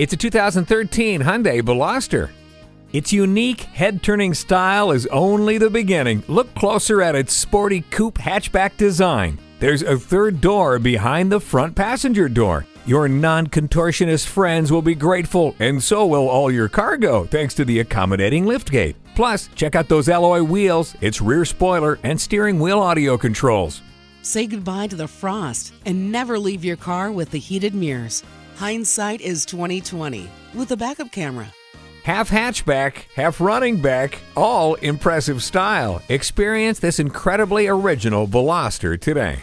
It's a 2013 Hyundai Veloster. Its unique head-turning style is only the beginning. Look closer at its sporty coupe hatchback design. There's a third door behind the front passenger door. Your non-contortionist friends will be grateful, and so will all your cargo, thanks to the accommodating liftgate. Plus, check out those alloy wheels, its rear spoiler, and steering wheel audio controls. Say goodbye to the frost and never leave your car with the heated mirrors. Hindsight is 20/20 with a backup camera. Half hatchback, half running back, all impressive style. Experience this incredibly original Veloster today.